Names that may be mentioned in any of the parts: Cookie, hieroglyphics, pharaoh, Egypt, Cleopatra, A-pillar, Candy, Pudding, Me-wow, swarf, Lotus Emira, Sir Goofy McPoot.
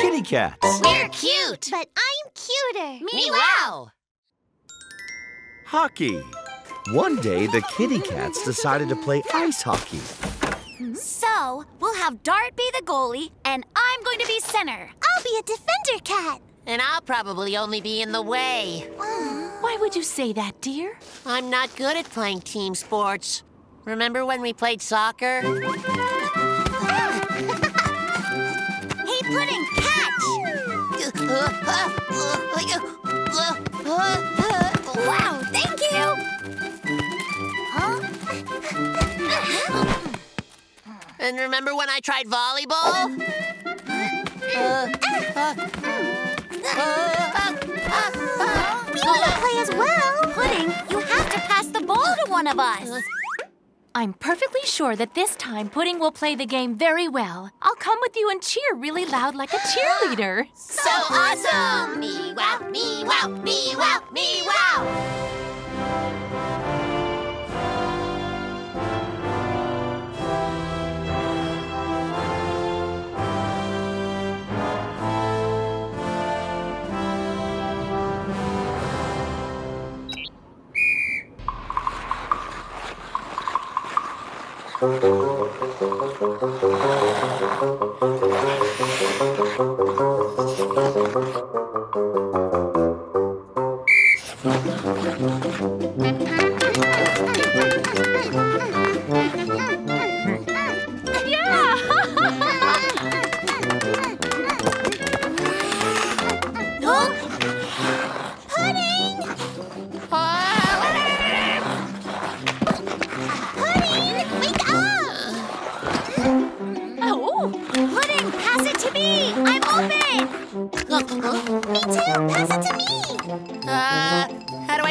kitty cats. We're cute. But I'm cuter. Me-wow. Hockey. One day, the kitty cats decided to play ice hockey. So, we'll have Dart be the goalie, and I'm going to be center. I'll be a defender cat. And I'll probably only be in the way. Why would you say that, dear? I'm not good at playing team sports. Remember when we played soccer? Hey, Pudding, catch! Wow, thank you! Huh? And remember when I tried volleyball? We want to play as well. Pudding, you have to pass the ball to one of us. I'm perfectly sure that this time Pudding will play the game very well. I'll come with you and cheer really loud like a cheerleader. So awesome! Me-wow, me-wow, me-wow, me-wow!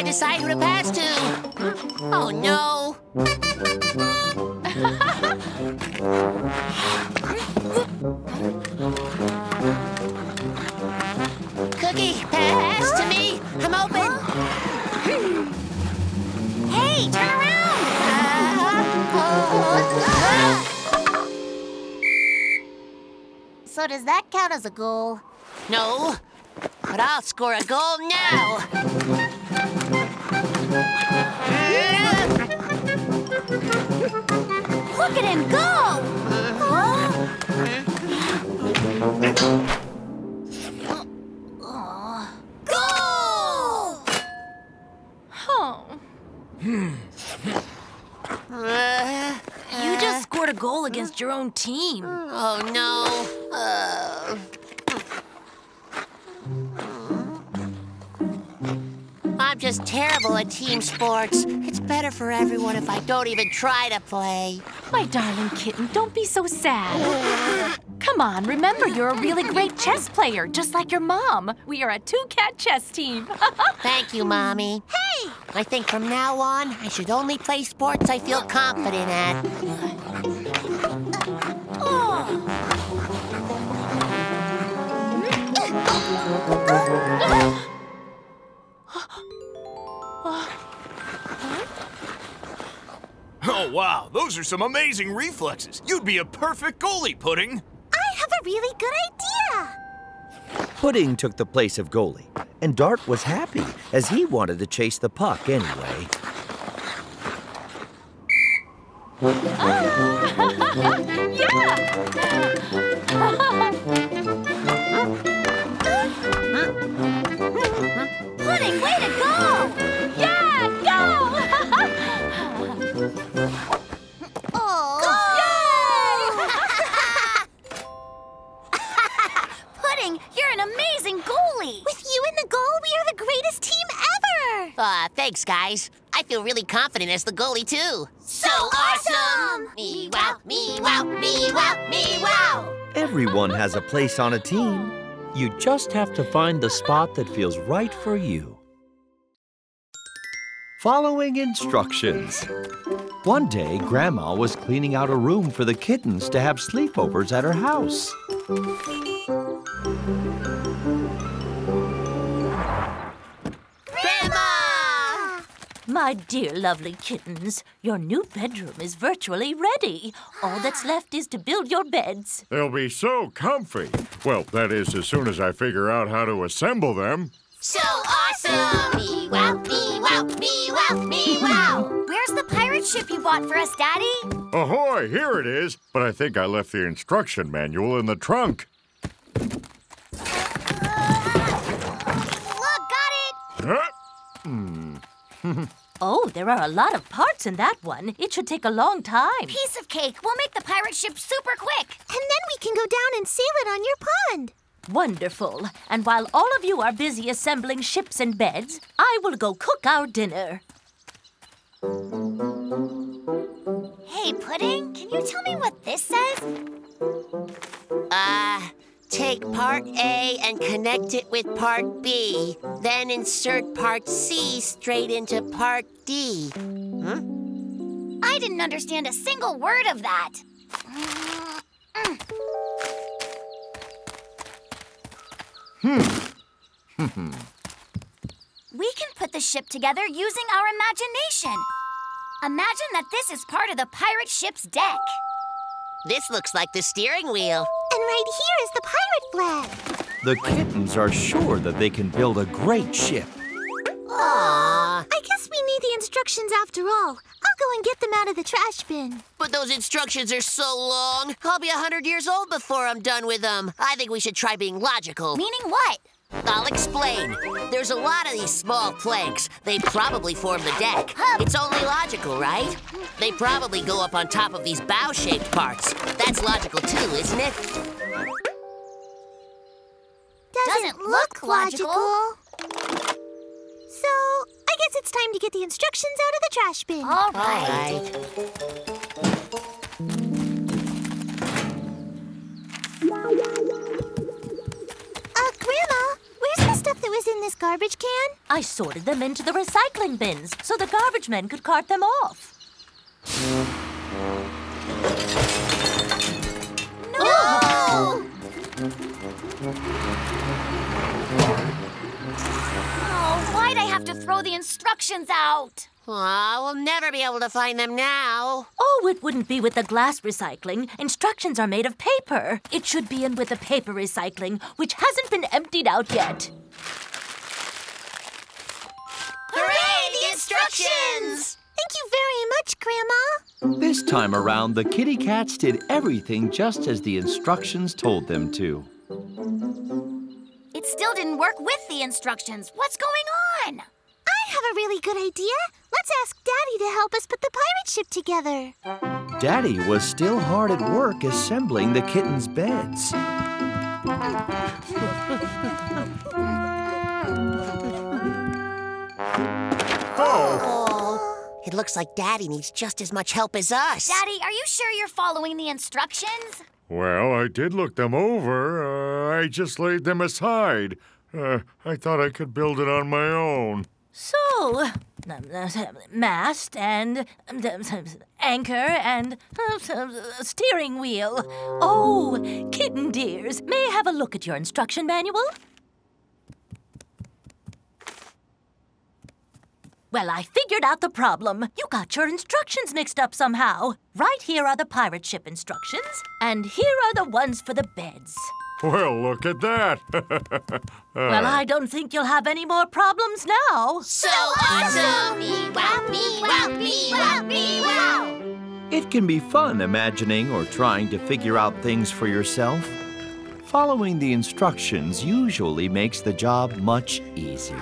Decide who to pass to. Oh, no. Cookie, pass to me. I'm open. Hey, turn around. So does that count as a goal? No, but I'll score a goal now. Look at him go! Goal! Oh. You just scored a goal against your own team. Oh, no. I'm just terrible at team sports. It's better for everyone if I don't even try to play. My darling kitten, don't be so sad. Come on, remember you're a really great chess player, just like your mom. We are a two-cat chess team. Thank you, Mommy. Hey! I think from now on, I should only play sports I feel confident at. Oh, wow, those are some amazing reflexes. You'd be a perfect goalie, Pudding. I have a really good idea. Pudding took the place of goalie, and Dart was happy as he wanted to chase the puck anyway. Pudding, way to go! Thanks, guys. I feel really confident as the goalie, too. So awesome! Me-wow, me-wow, me-wow, me-wow! Everyone has a place on a team. You just have to find the spot that feels right for you. Following instructions. One day, Grandma was cleaning out a room for the kittens to have sleepovers at her house. My dear lovely kittens, your new bedroom is virtually ready. All that's left is to build your beds. They'll be so comfy. Well, that is, as soon as I figure out how to assemble them. So awesome! Me-wow, me-wow, me-wow, me-wow! Where's the pirate ship you bought for us, Daddy? Ahoy, here it is. But I think I left the instruction manual in the trunk. Look, got it! Oh, there are a lot of parts in that one. It should take a long time. Piece of cake. We'll make the pirate ship super quick. And then we can go down and sail it on your pond. Wonderful. And while all of you are busy assembling ships and beds, I will go cook our dinner. Hey, Pudding, can you tell me what this says? Take part A and connect it with part B. Then insert part C straight into part D. I didn't understand a single word of that. We can put the ship together using our imagination. Imagine that this is part of the pirate ship's deck. This looks like the steering wheel. And right here is the pirate flag. The kittens are sure that they can build a great ship. Aww. I guess we need the instructions after all. I'll go and get them out of the trash bin. But those instructions are so long. I'll be 100 years old before I'm done with them. I think we should try being logical. Meaning what? I'll explain. There's a lot of these small planks. They probably form the deck. It's only logical, right? They probably go up on top of these bow-shaped parts. That's logical too, isn't it? Doesn't look logical. So, I guess it's time to get the instructions out of the trash bin. All right. Grandma, where's the stuff that was in this garbage can? I sorted them into the recycling bins so the garbage men could cart them off. No! Oh, why'd I have to throw the instructions out? Aw, we'll never be able to find them now. Oh, it wouldn't be with the glass recycling. Instructions are made of paper. It should be in with the paper recycling, which hasn't been emptied out yet. Hooray, the instructions! Thank you very much, Grandma. This time around, the kitty cats did everything just as the instructions told them to. It still didn't work with the instructions. What's going on? I have a really good idea. Let's ask Daddy to help us put the pirate ship together. Daddy was still hard at work assembling the kittens' beds. Oh. It looks like Daddy needs just as much help as us. Daddy, are you sure you're following the instructions? Well, I did look them over. I just laid them aside. I thought I could build it on my own. So, mast and anchor and steering wheel. Oh, kitten dears, may I have a look at your instruction manual? Well, I figured out the problem. You got your instructions mixed up somehow. Right here are the pirate ship instructions, and here are the ones for the beds. Well, look at that. Well, I don't think you'll have any more problems now. So awesome! Me-wow, me-wow, me-wow, me-wow! It can be fun imagining or trying to figure out things for yourself. Following the instructions usually makes the job much easier.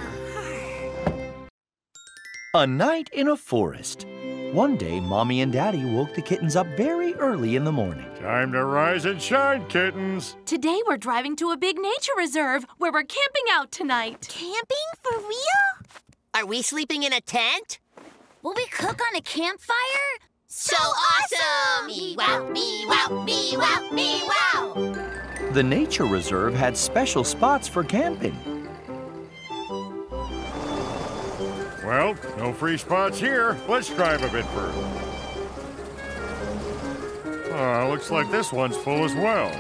A night in a forest. One day, Mommy and Daddy woke the kittens up very early in the morning. Time to rise and shine, kittens. Today, we're driving to a big nature reserve where we're camping out tonight. Camping? For real? Are we sleeping in a tent? Will we cook on a campfire? So awesome! Me-wow, me-wow, me-wow, me-wow! The nature reserve had special spots for camping. Well, no free spots here. Let's drive a bit further. Looks like this one's full as well.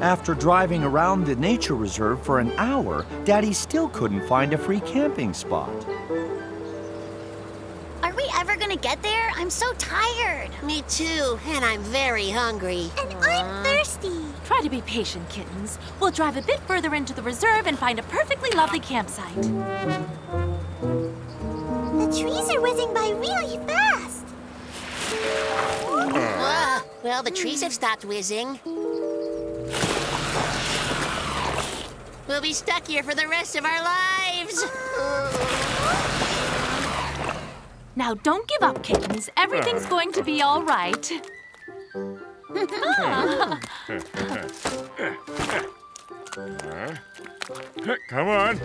After driving around the nature reserve for an hour, Daddy still couldn't find a free camping spot. Are we ever gonna get there? I'm so tired. Me too, and I'm very hungry. And I'm thirsty. Try to be patient, kittens. We'll drive a bit further into the reserve and find a perfectly lovely campsite. The trees are whizzing by really fast. Well, the trees have stopped whizzing. We'll be stuck here for the rest of our lives. Now, don't give up, kittens. Everything's going to be all right. Come on.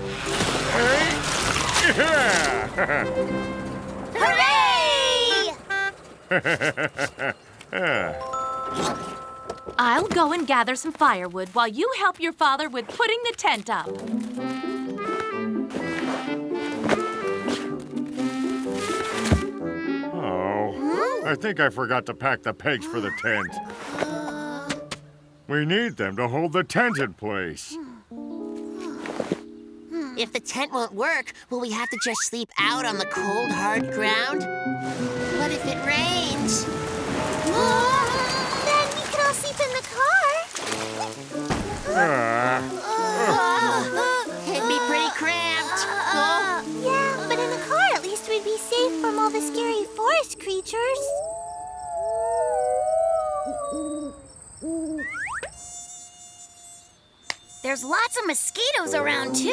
Hooray! I'll go and gather some firewood while you help your father with putting the tent up. Oh, I think I forgot to pack the pegs for the tent. We need them to hold the tent in place. If the tent won't work, will we have to just sleep out on the cold, hard ground? What if it rains? Then we could all sleep in the car. It'd be pretty cramped. Yeah, but in the car at least we'd be safe from all the scary forest creatures. There's lots of mosquitoes around, too.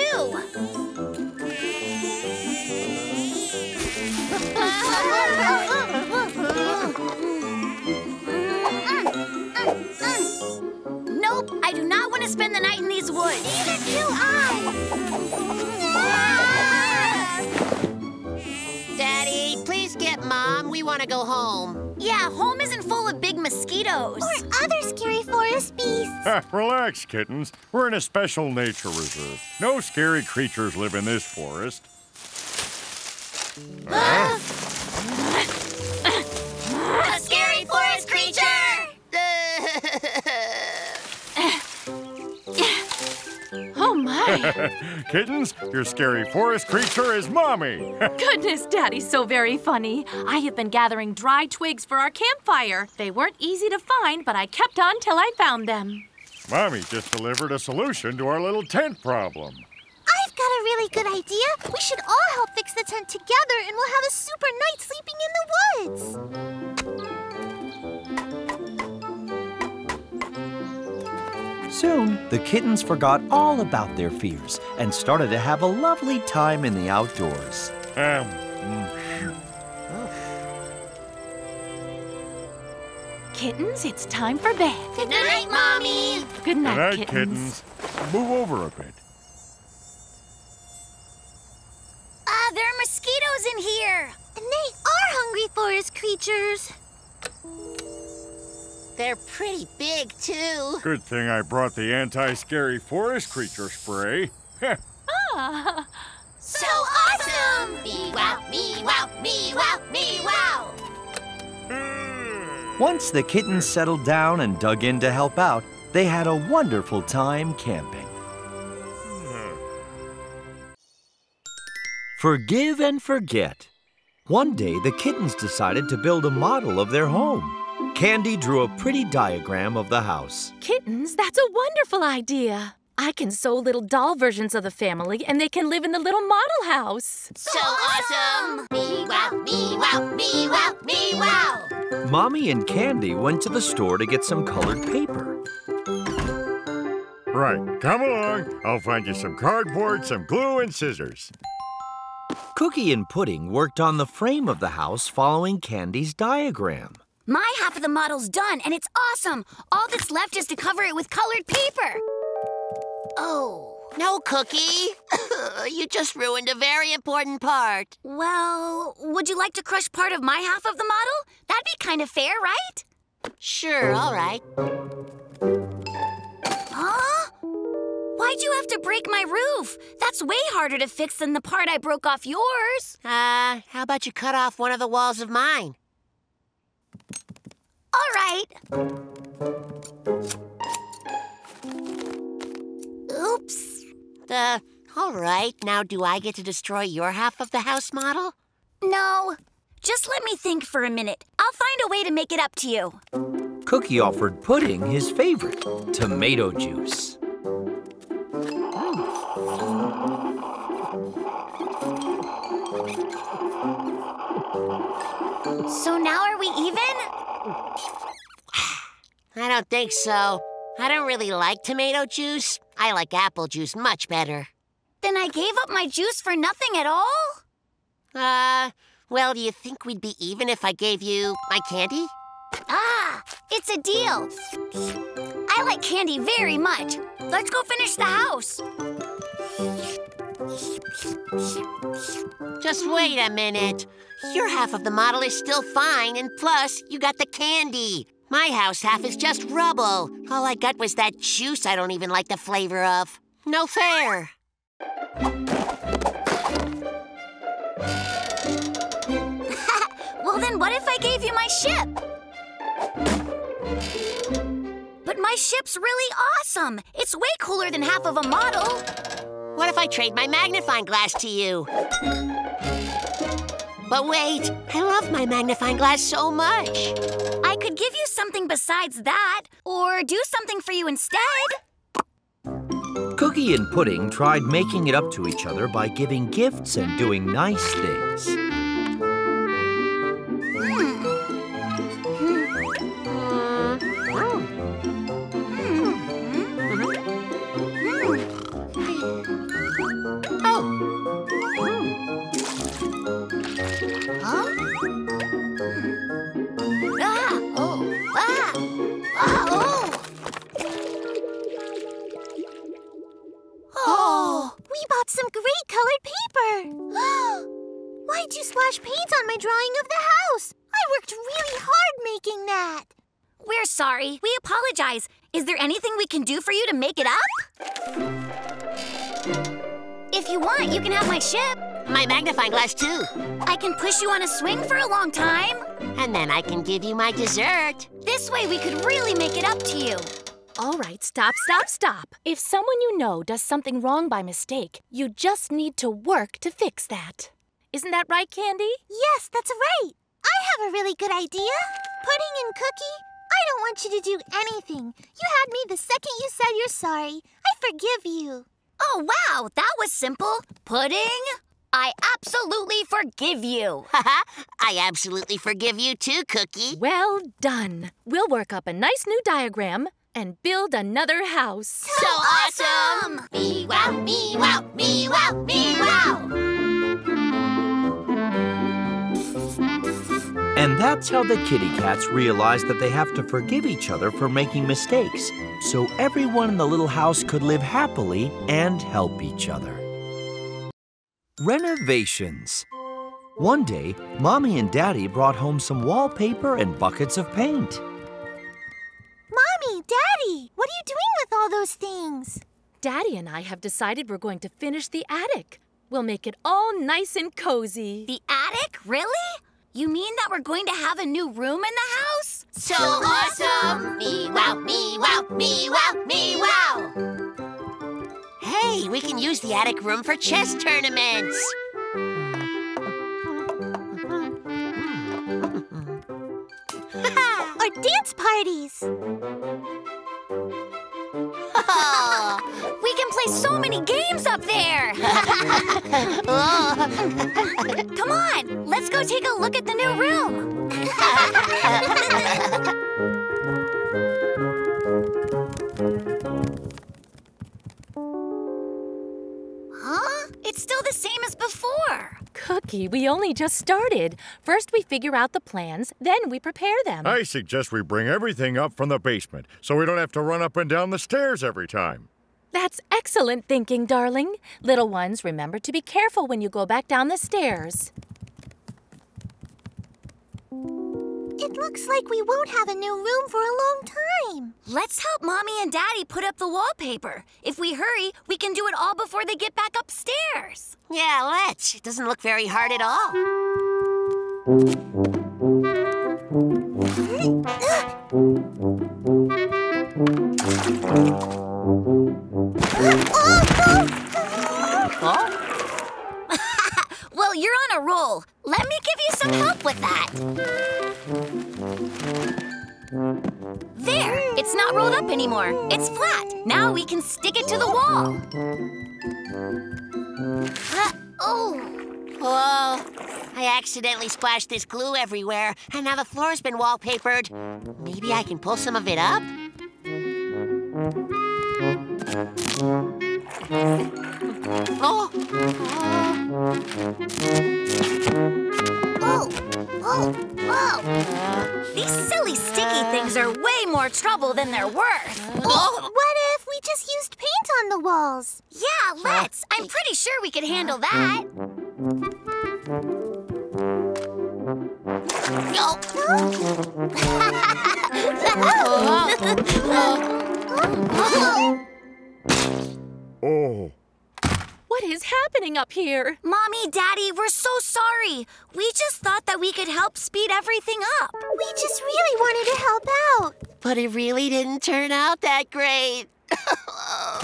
Nope, I do not want to spend the night in these woods. Neither do I. Daddy, please get Mom. We want to go home. Yeah, home isn't full of big mosquitoes. Or other scary forest beasts. Relax, kittens. We're in a special nature reserve. No scary creatures live in this forest. A scary forest creature! Oh, my. Kittens, your scary forest creature is Mommy. Goodness, Daddy's so very funny. I have been gathering dry twigs for our campfire. They weren't easy to find, but I kept on till I found them. Mommy just delivered a solution to our little tent problem. I've got a really good idea. We should all help fix the tent together, and we'll have a super night sleeping in the woods. Soon, the kittens forgot all about their fears and started to have a lovely time in the outdoors. Kittens, it's time for bed. Good night, Mommy. Good night, kittens. Move over a bit. There are mosquitoes in here. And they are hungry forest creatures. They're pretty big, too. Good thing I brought the anti-scary forest creature spray. So awesome! Me-wow, me-wow, me-wow, me-wow! Once the kittens settled down and dug in to help out, they had a wonderful time camping. Forgive and forget. One day, the kittens decided to build a model of their home. Candy drew a pretty diagram of the house. Kittens, that's a wonderful idea. I can sew little doll versions of the family, and they can live in the little model house. So awesome! Me-wow, me-wow, me-wow, me-wow! Mommy and Candy went to the store to get some colored paper. Right, come along. I'll find you some cardboard, some glue, and scissors. Cookie and Pudding worked on the frame of the house following Candy's diagram. My half of the model's done, and it's awesome. All that's left is to cover it with colored paper. Oh. No, Cookie. You just ruined a very important part. Well, would you like to crush part of my half of the model? That'd be kind of fair, right? Sure, all right. Huh? Why'd you have to break my roof? That's way harder to fix than the part I broke off yours. How about you cut off one of the walls of mine? All right. All right. Now do I get to destroy your half of the house model? No. Just let me think for a minute. I'll find a way to make it up to you. Cookie offered Pudding his favorite, tomato juice. So now are we even? I don't think so. I don't really like tomato juice. I like apple juice much better. Then I gave up my juice for nothing at all? Well, do you think we'd be even if I gave you my candy? Ah, it's a deal. I like candy very much. Let's go finish the house. Just wait a minute. Your half of the model is still fine, and plus, you got the candy. My house half is just rubble. All I got was that juice I don't even like the flavor of. No fair. Well, then what if I gave you my ship? But my ship's really awesome. It's way cooler than half of a model. What if I trade my magnifying glass to you? But wait, I love my magnifying glass so much. I could give you something besides that, or do something for you instead. Cookie and Pudding tried making it up to each other by giving gifts and doing nice things. Some great colored paper. Why'd you splash paint on my drawing of the house? I worked really hard making that. We're sorry. We apologize. Is there anything we can do for you to make it up? If you want, you can have my ship. My magnifying glass, too. I can push you on a swing for a long time. And then I can give you my dessert. This way we could really make it up to you. All right, stop. If someone you know does something wrong by mistake, you just need to work to fix that. Isn't that right, Candy? Yes, that's right. I have a really good idea. Pudding and Cookie, I don't want you to do anything. You had me the second you said you're sorry. I forgive you. Oh, wow, that was simple. Pudding, I absolutely forgive you. Haha, I absolutely forgive you too, Cookie. Well done. We'll work up a nice new diagram and build another house. So awesome! Me-wow, me-wow, me-wow, me-wow! And that's how the kitty cats realized that they have to forgive each other for making mistakes, so everyone in the little house could live happily and help each other. Renovations. One day, Mommy and Daddy brought home some wallpaper and buckets of paint. Mommy, Daddy, what are you doing with all those things? Daddy and I have decided we're going to finish the attic. We'll make it all nice and cozy. The attic? Really? You mean that we're going to have a new room in the house? So awesome! Me-wow, me-wow, me-wow, me-wow! Hey, we can use the attic room for chess tournaments. Dance parties! Oh. We can play so many games up there! Oh. Come on, let's go take a look at the new room! Huh? It's still the same as before! Cookie, we only just started. First we figure out the plans, then we prepare them. I suggest we bring everything up from the basement so we don't have to run up and down the stairs every time. That's excellent thinking, darling. Little ones, remember to be careful when you go back down the stairs. It looks like we won't have a new room for a long time. Let's help Mommy and Daddy put up the wallpaper. If we hurry, we can do it all before they get back upstairs. Yeah, let's. It doesn't look very hard at all. Huh? Well, you're on a roll. Let me give you some help with that. There! It's not rolled up anymore. It's flat. Now we can stick it to the wall. Whoa! I accidentally splashed this glue everywhere, and now the floor's been wallpapered. Maybe I can pull some of it up? These silly sticky things are way more trouble than they're worth. What if we just used paint on the walls? Yeah, let's. I'm pretty sure we could handle that. Oh. What is happening up here? Mommy, Daddy, we're so sorry. We just thought that we could help speed everything up. We just really wanted to help out. But it really didn't turn out that great.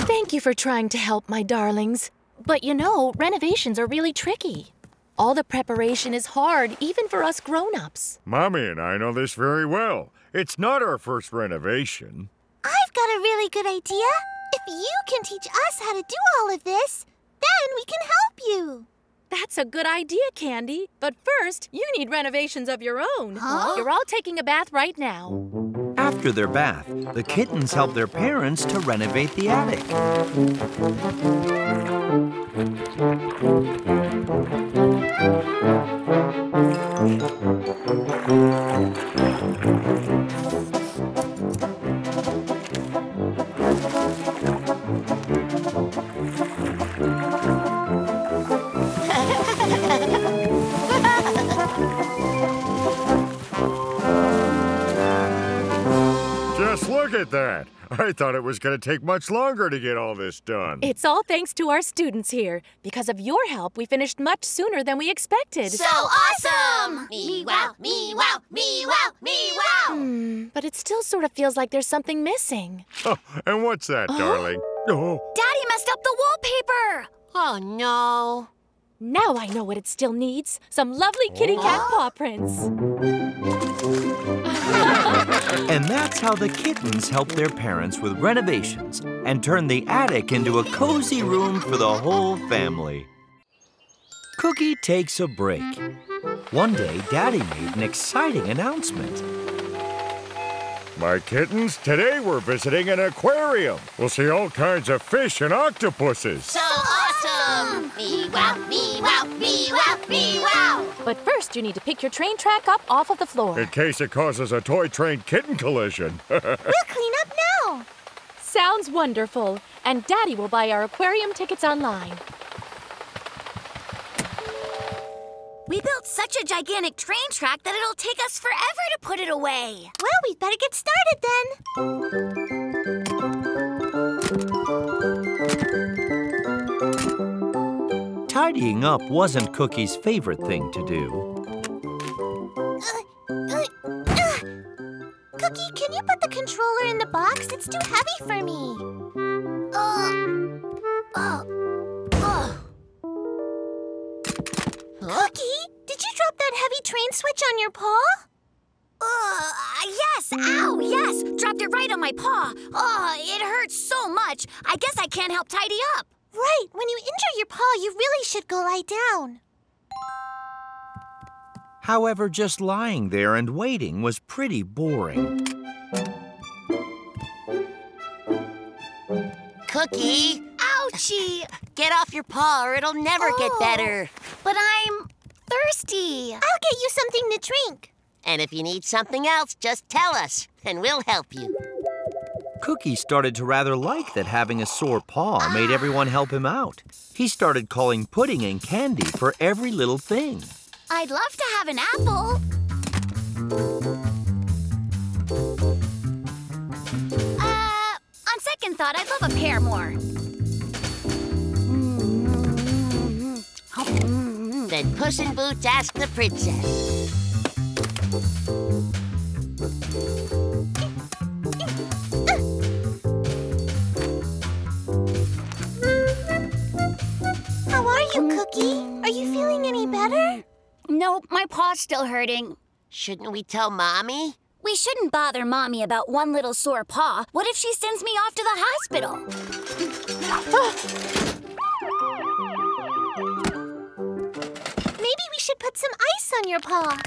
Thank you for trying to help, my darlings. But you know, renovations are really tricky. All the preparation is hard, even for us grown-ups. Mommy and I know this very well. It's not our first renovation. I've got a really good idea. If you can teach us how to do all of this, then we can help you. That's a good idea, Candy. But first, you need renovations of your own. Huh? You're all taking a bath right now. After their bath, the kittens help their parents to renovate the attic. Just look at that! I thought it was going to take much longer to get all this done. It's all thanks to our students here. Because of your help, we finished much sooner than we expected. So awesome! Me-wow, me-wow, me-wow, me-wow! But it still sort of feels like there's something missing. Oh, and what's that, darling? Daddy messed up the wallpaper! Oh, no. Now I know what it still needs. Some lovely kitty cat paw prints. And that's how the kittens help their parents with renovations and turn the attic into a cozy room for the whole family. Cookie takes a break. One day, Daddy made an exciting announcement. My kittens, today we're visiting an aquarium. We'll see all kinds of fish and octopuses. So awesome! Me-wow, me-wow, me-wow, me-wow! But first, you need to pick your train track up off of the floor. In case it causes a toy train kitten collision. We'll clean up now. Sounds wonderful. And Daddy will buy our aquarium tickets online. We built such a gigantic train track that it'll take us forever to put it away. Well, we'd better get started then. Tidying up wasn't Cookie's favorite thing to do. Cookie, can you put the controller in the box? It's too heavy for me. Cookie, did you drop that heavy train switch on your paw? Yes, ow, yes. Dropped it right on my paw. Oh, it hurts so much. I guess I can't help tidy up. Right, when you injure your paw, you really should go lie down. However, just lying there and waiting was pretty boring. Cookie! Ouchie! Get off your paw or it'll never get better. But I'm thirsty. I'll get you something to drink. And if you need something else, just tell us, and we'll help you. Cookie started to rather like that having a sore paw made everyone help him out. He started calling Pudding and Candy for every little thing. I'd love to have an apple. On second thought, I'd love a pear more. Then Puss in Boots asked the princess. Nope, my paw's still hurting. Shouldn't we tell Mommy? We shouldn't bother Mommy about one little sore paw. What if she sends me off to the hospital? Maybe we should put some ice on your paw.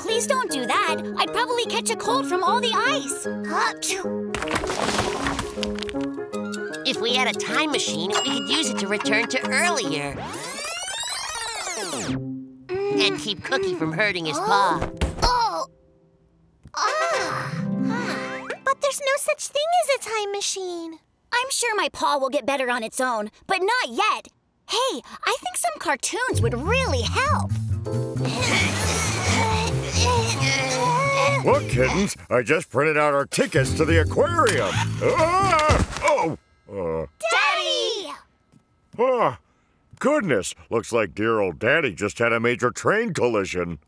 Please don't do that. I'd probably catch a cold from all the ice. If we had a time machine, we could use it to return to earlier. And keep Cookie from hurting his paw. But there's no such thing as a time machine. I'm sure my paw will get better on its own, but not yet. Hey, I think some cartoons would really help. Look, kittens, I just printed out our tickets to the aquarium. Daddy! Oh, goodness, looks like dear old Daddy just had a major train collision.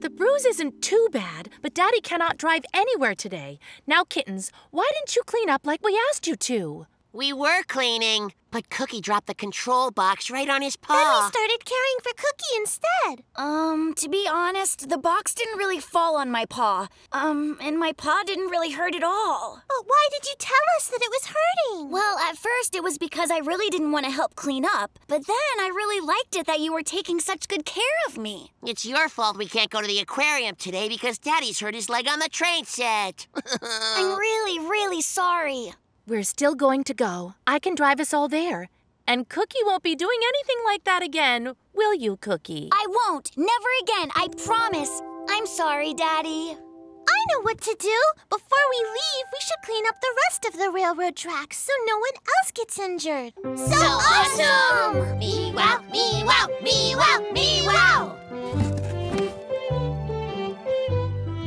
The bruise isn't too bad, but Daddy cannot drive anywhere today. Now, kittens, why didn't you clean up like we asked you to? We were cleaning, but Cookie dropped the control box right on his paw. Then we started caring for Cookie instead. To be honest, the box didn't really fall on my paw. And my paw didn't really hurt at all. But why did you tell us that it was hurting? Well, at first it was because I really didn't want to help clean up. But then I really liked it that you were taking such good care of me. It's your fault we can't go to the aquarium today because Daddy's hurt his leg on the train set. I'm really, really sorry. We're still going to go. I can drive us all there. And Cookie won't be doing anything like that again, will you, Cookie? I won't. Never again, I promise. I'm sorry, Daddy. I know what to do. Before we leave, we should clean up the rest of the railroad tracks so no one else gets injured. So awesome! Me-wow, me-wow, me-wow, me-wow!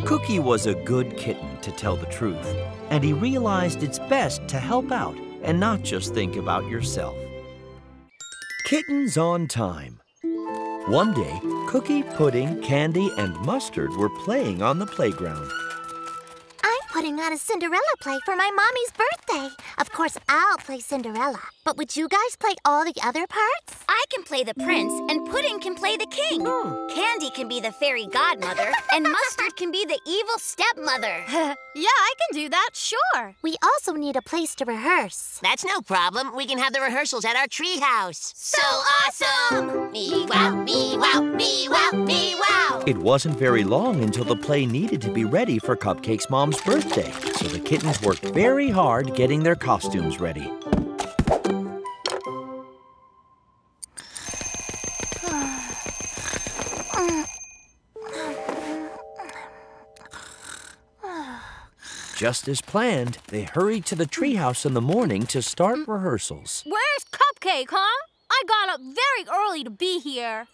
Cookie was a good kitten, to tell the truth, and he realized it's best to help out and not just think about yourself. Kittens on Time. One day, Cookie, Pudding, Candy, and Mustard were playing on the playground. I'm putting on a Cinderella play for my mommy's birthday. Of course, I'll play Cinderella. But would you guys play all the other parts? I can play the prince, and Pudding can play the king. Candy can be the fairy godmother, and Mustard can be the evil stepmother. Yeah, I can do that, sure. We also need a place to rehearse. That's no problem. We can have the rehearsals at our treehouse. So awesome! Me-wow, me-wow, me-wow, me-wow! It wasn't very long until the play needed to be ready for Cupcake's mom's birthday, so the kittens worked very hard getting their costumes ready. Just as planned, they hurried to the treehouse in the morning to start rehearsals. Where's Cupcake, huh? I got up very early to be here.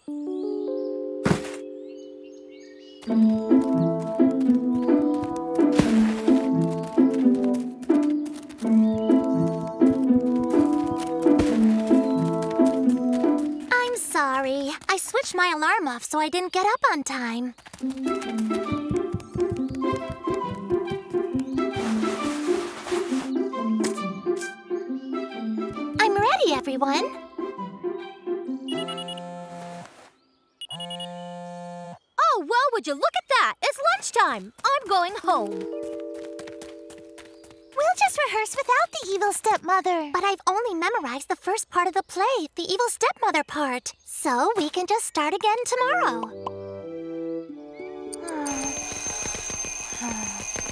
I'm sorry. I switched my alarm off so I didn't get up on time. Everyone. Oh, well, would you look at that? It's lunchtime. I'm going home. We'll just rehearse without the evil stepmother. But I've only memorized the first part of the play, the evil stepmother part. So we can just start again tomorrow.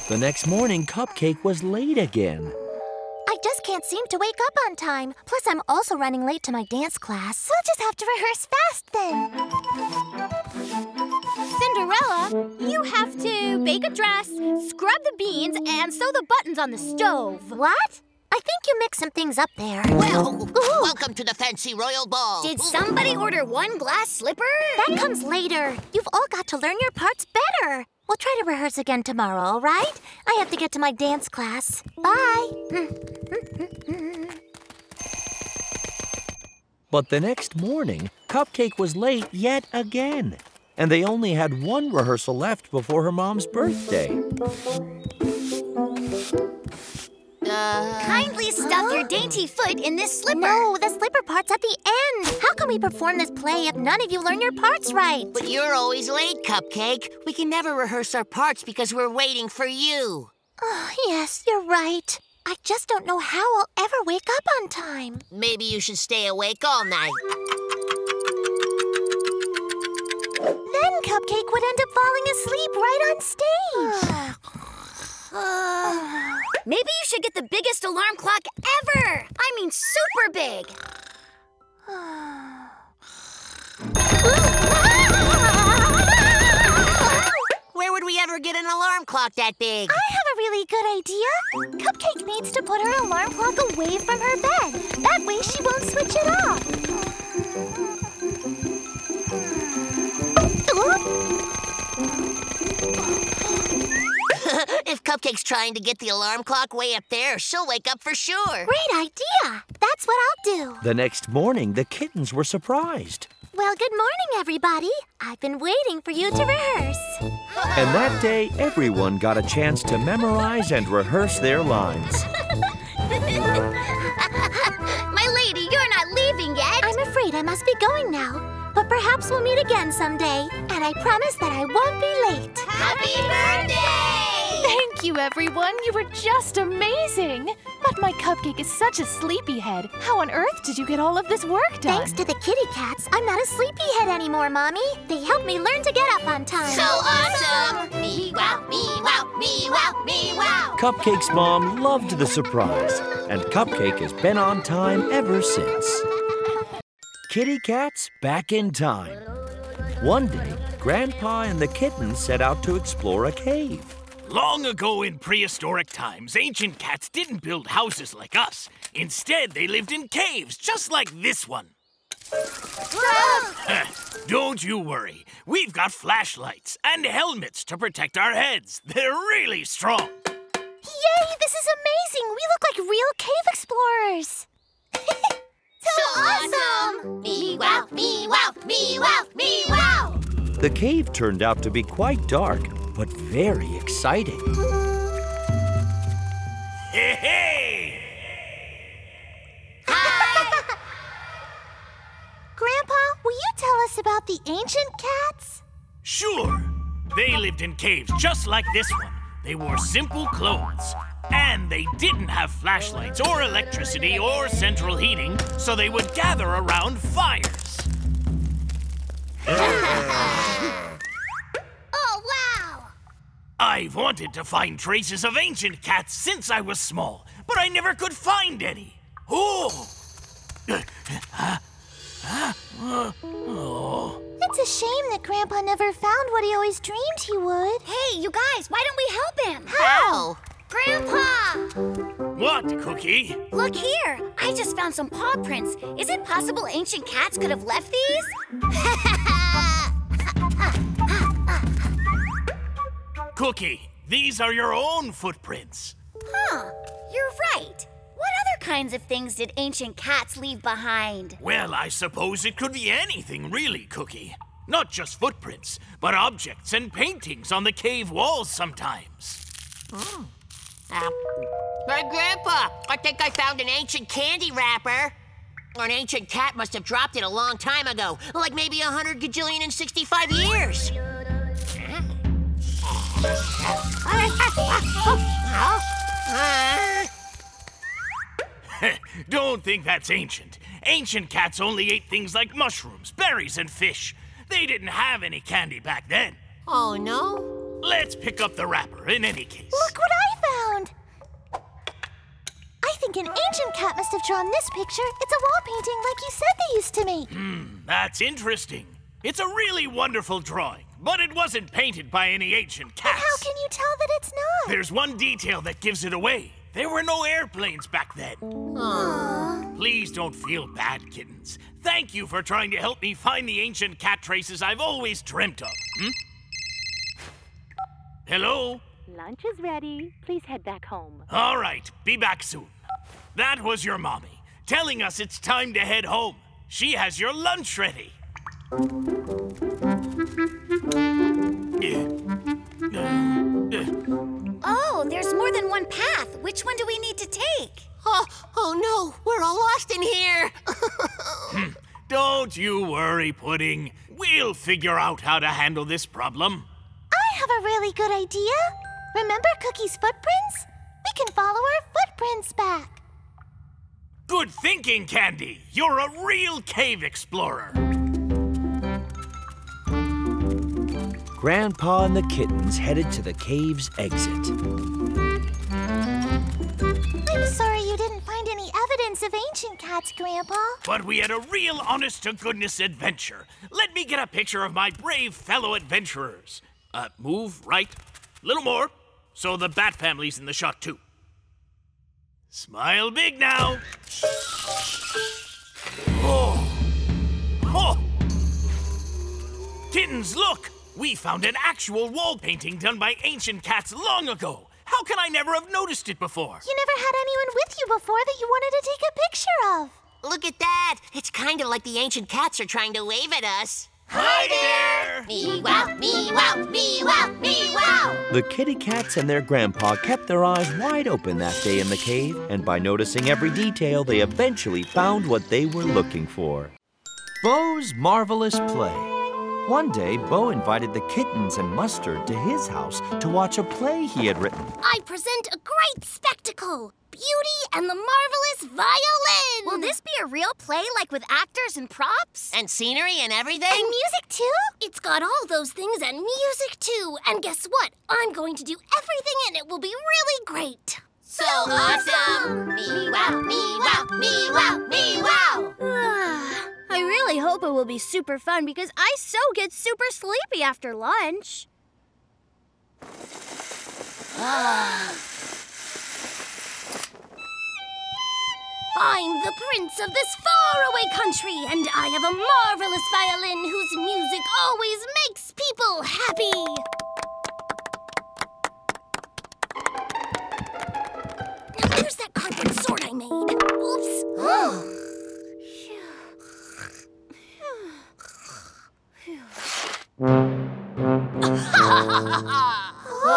The next morning, Cupcake was late again. Can't seem to wake up on time. Plus, I'm also running late to my dance class. We'll just have to rehearse fast then. Cinderella, you have to bake a dress, scrub the beans, and sew the buttons on the stove. What? I think you mixed some things up there. Well, welcome to the fancy royal ball. Did somebody order one glass slipper? That comes later. You've all got to learn your parts better. We'll try to rehearse again tomorrow, all right? I have to get to my dance class. Bye. But the next morning, Cupcake was late yet again. And they only had one rehearsal left before her mom's birthday. Kindly stuff your dainty foot in this slipper. No, the slipper part's at the end. How can we perform this play if none of you learn your parts right? But you're always late, Cupcake. We can never rehearse our parts because we're waiting for you. Oh, yes, you're right. I just don't know how I'll ever wake up on time. Maybe you should stay awake all night. Then Cupcake would end up falling asleep right on stage. Maybe you should get the biggest alarm clock ever. I mean, super big. Where would we ever get an alarm clock that big? I have a really good idea. Cupcake needs to put her alarm clock away from her bed. That way she won't switch it off. If Cupcake's trying to get the alarm clock way up there, she'll wake up for sure. Great idea. That's what I'll do. The next morning, the kittens were surprised. Well, good morning, everybody. I've been waiting for you to rehearse. And that day, everyone got a chance to memorize and rehearse their lines. My lady, you're not leaving yet. I'm afraid I must be going now. But perhaps we'll meet again someday. And I promise that I won't be late. Happy birthday! Thank you, everyone. You were just amazing. But my Cupcake is such a sleepyhead. How on earth did you get all of this work done? Thanks to the kitty cats, I'm not a sleepyhead anymore, Mommy. They helped me learn to get up on time. So awesome! Me-wow, me-wow, me-wow, me-wow! Cupcake's mom loved the surprise, and Cupcake has been on time ever since. Kitty cats back in time. One day, Grandpa and the kittens set out to explore a cave. Long ago in prehistoric times, ancient cats didn't build houses like us. Instead, they lived in caves, just like this one. Don't you worry. We've got flashlights and helmets to protect our heads. They're really strong. Yay, this is amazing. We look like real cave explorers. So awesome. Me-wow, me-wow, me-wow, me-wow. The cave turned out to be quite dark, but very exciting. Hey, hey! Hi! Grandpa, will you tell us about the ancient cats? Sure. They lived in caves just like this one. They wore simple clothes. And they didn't have flashlights or electricity or central heating, so they would gather around fires. I've wanted to find traces of ancient cats since I was small, but I never could find any. Oh! It's a shame that Grandpa never found what he always dreamed he would. Hey, you guys, why don't we help him? How? Grandpa! What, Cookie? Look here, I just found some paw prints. Is it possible ancient cats could have left these? Cookie, these are your own footprints. Huh, you're right. What other kinds of things did ancient cats leave behind? Well, I suppose it could be anything, really, Cookie. Not just footprints, but objects and paintings on the cave walls sometimes. Hey, Grandpa, I think I found an ancient candy wrapper. An ancient cat must have dropped it a long time ago, like maybe 100 gajillion and 65 years. Don't think that's ancient. Ancient cats only ate things like mushrooms, berries, and fish. They didn't have any candy back then. Oh, no? Let's pick up the wrapper in any case. Look what I found! I think an ancient cat must have drawn this picture. It's a wall painting like you said they used to make. That's interesting. It's a really wonderful drawing. But it wasn't painted by any ancient cats. But how can you tell that it's not? There's one detail that gives it away. There were no airplanes back then. Aww. Please don't feel bad, kittens. Thank you for trying to help me find the ancient cat traces I've always dreamt of. Hello? Lunch is ready. Please head back home. All right, be back soon. That was your mommy, telling us it's time to head home. She has your lunch ready. Oh, there's more than one path. Which one do we need to take? Oh no, we're all lost in here. Don't you worry, Pudding. We'll figure out how to handle this problem. I have a really good idea. Remember Cookie's footprints? We can follow our footprints back. Good thinking, Candy. You're a real cave explorer. Grandpa and the kittens headed to the cave's exit. I'm sorry you didn't find any evidence of ancient cats, Grandpa. But we had a real honest-to-goodness adventure. Let me get a picture of my brave fellow adventurers. Move right. Little more. So the bat family's in the shot, too. Smile big now. Oh. Oh. Kittens, look! We found an actual wall painting done by ancient cats long ago. How can I never have noticed it before? You never had anyone with you before that you wanted to take a picture of. Look at that. It's kind of like the ancient cats are trying to wave at us. Hi there! Me-wow, me-wow, me-wow, me-wow! The kitty cats and their grandpa kept their eyes wide open that day in the cave, and by noticing every detail, they eventually found what they were looking for. Bo's marvelous play. One day, Bo invited the kittens and Mustard to his house to watch a play he had written. I present a great spectacle! Beauty and the Marvelous Violin! Will this be a real play, like with actors and props? And scenery and everything? And music, too? It's got all those things and music, too. And guess what? I'm going to do everything, and it will be really great. So awesome! Me-wow, me-wow, me-wow, me-wow! I really hope it will be super fun, because I so get super sleepy after lunch. I'm the prince of this faraway country, and I have a marvelous violin whose music always makes people happy. Now, here's that cardboard sword I made. Oops. Oh.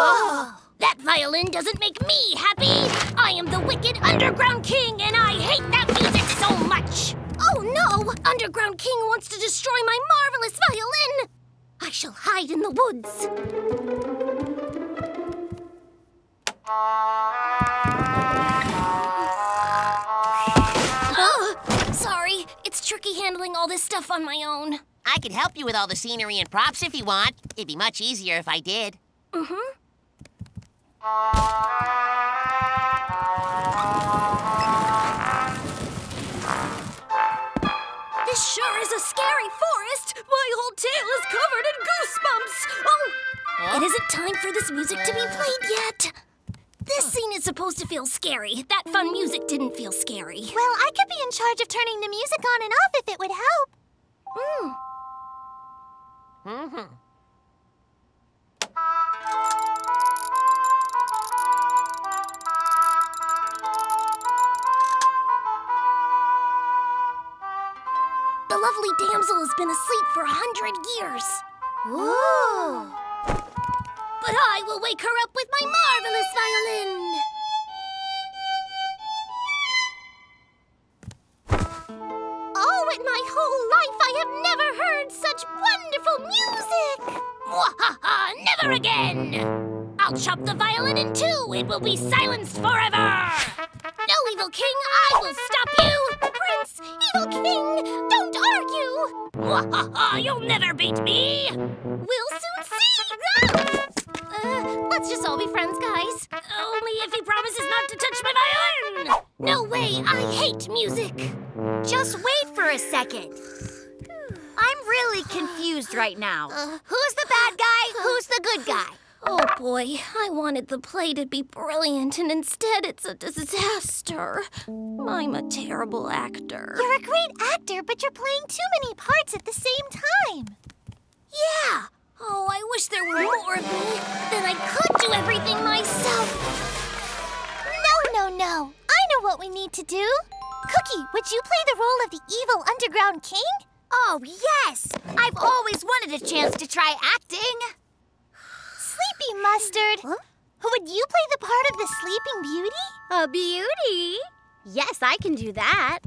Oh. That violin doesn't make me happy. I am the wicked Underground King, and I hate that music so much. Oh, no! Underground King wants to destroy my marvelous violin. I shall hide in the woods. Oh, sorry, it's tricky handling all this stuff on my own. I can help you with all the scenery and props if you want. It'd be much easier if I did. Mm-hmm. This sure is a scary forest. My whole tail is covered in goosebumps. Oh, huh? It isn't time for this music to be played yet. This scene is supposed to feel scary. That fun music didn't feel scary. Well, I could be in charge of turning the music on and off if it would help. Mm. Mm-hmm. The lovely damsel has been asleep for 100 years. Ooh. But I will wake her up with my marvelous violin. Oh, in my whole life I have never heard such wonderful music. Mwahaha, never again. I'll chop the violin in two. It will be silenced forever. No, Evil King, I will stop you. Prince, Evil King, don't. You'll never beat me! We'll soon see! Let's just all be friends, guys. Only if he promises not to touch my violin! No way! I hate music! Just wait for a second. I'm really confused right now. Who's the bad guy? Who's the good guy? Oh, boy. I wanted the play to be brilliant, and instead it's a disaster. I'm a terrible actor. You're a great actor, but you're playing too many parts at the same time. Yeah. Oh, I wish there were more of me. Then I could do everything myself. No, no, no. I know what we need to do. Cookie, would you play the role of the evil Underground King? Oh, yes. I've always wanted a chance to try acting. Sleepy Mustard, huh? Would you play the part of the Sleeping Beauty? A beauty? Yes, I can do that.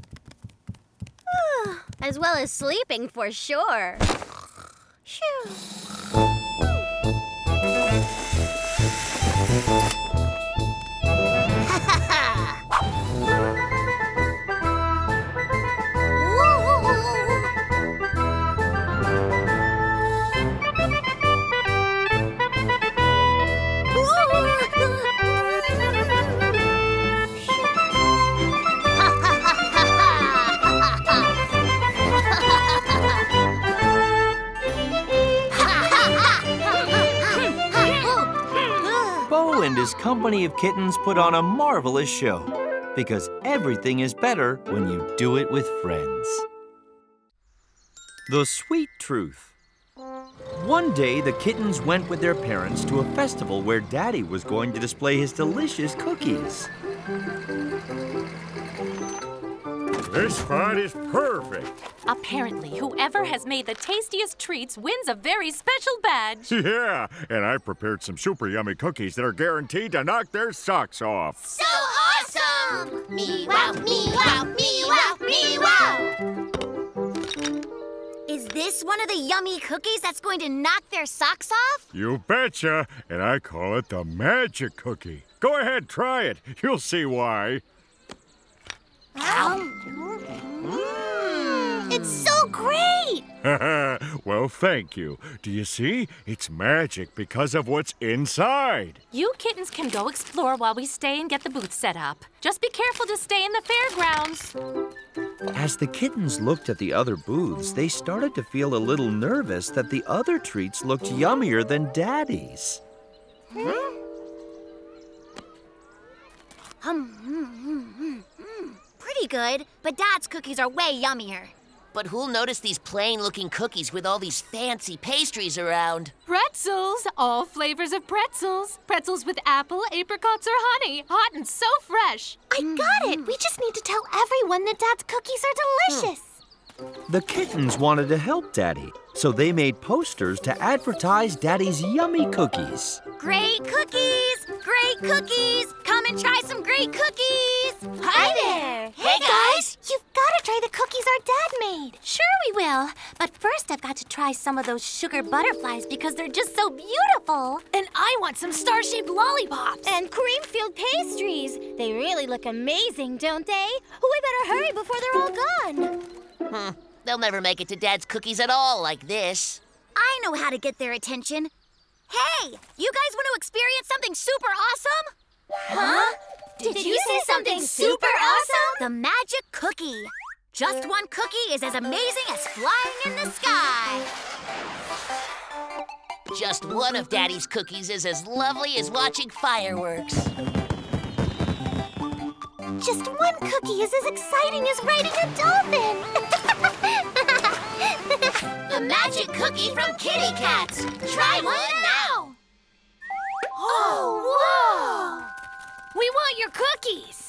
As well as sleeping, for sure. And his company of kittens put on a marvelous show, because everything is better when you do it with friends. The Sweet Truth. One day, the kittens went with their parents to a festival where Daddy was going to display his delicious cookies. This spot is perfect. Apparently, whoever has made the tastiest treats wins a very special badge. Yeah, and I've prepared some super yummy cookies that are guaranteed to knock their socks off. So awesome! Me-wow, me-wow, me-wow, me-wow! Is this one of the yummy cookies that's going to knock their socks off? You betcha, and I call it the magic cookie. Go ahead, try it. You'll see why. It's so great! Well, thank you. Do you see? It's magic because of what's inside. You kittens can go explore while we stay and get the booth set up. Just be careful to stay in the fairgrounds. As the kittens looked at the other booths, they started to feel a little nervous that the other treats looked yummier than Daddy's. Pretty good, but Dad's cookies are way yummier. But who'll notice these plain-looking cookies with all these fancy pastries around? Pretzels! All flavors of pretzels. Pretzels with apple, apricots, or honey. Hot and so fresh. I got it! We just need to tell everyone that Dad's cookies are delicious. The kittens wanted to help Daddy, so they made posters to advertise Daddy's yummy cookies. Great cookies! Great cookies! Come and try some great cookies! Hi there! Hey, guys! You've got to try the cookies our Dad made. Sure we will. But first, I've got to try some of those sugar butterflies because they're just so beautiful. And I want some star-shaped lollipops. And cream-filled pastries. They really look amazing, don't they? We better hurry before they're all gone. They'll never make it to Dad's cookies at all like this. I know how to get their attention. Hey, you guys want to experience something super awesome? Huh? Did you say something super awesome? The magic cookie. Just one cookie is as amazing as flying in the sky. Just one of Daddy's cookies is as lovely as watching fireworks. Just one cookie is as exciting as riding a dolphin! The magic cookie from Kitty Cats! Try one now! Oh, whoa! We want your cookies!